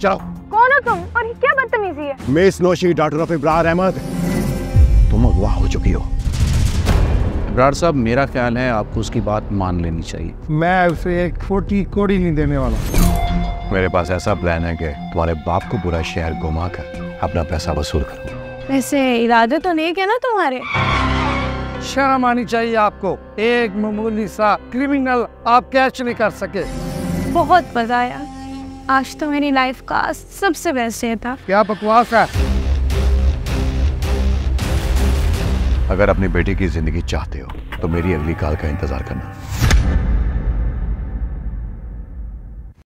जाओ। कौन हो तुम और ये क्या बदतमीजी है? Miss Naushi, daughter of Ibrar Ahmad, तुम अगवा हो चुकी हो। इब्रार साहब, मेरा ख्याल है आपको उसकी बात मान लेनी चाहिए। मैं उसे एक छोटी कोड़ी नहीं देने वाला। मेरे पास ऐसा प्लान है कि तुम्हारे बाप को पूरा शहर घुमा कर अपना पैसा वसूल करूँ। वैसे इरादे तो नेक है ना तुम्हारे? शर्म आनी चाहिए आपको, एक मामूली सा क्रिमिनल आप कैच नहीं कर सके। बहुत मजा आया, आज तो मेरी लाइफ का सबसे बेस्ट डे था। क्या बकवास है? अगर अपनी बेटी की जिंदगी चाहते हो तो मेरी अगली कॉल का इंतजार करना।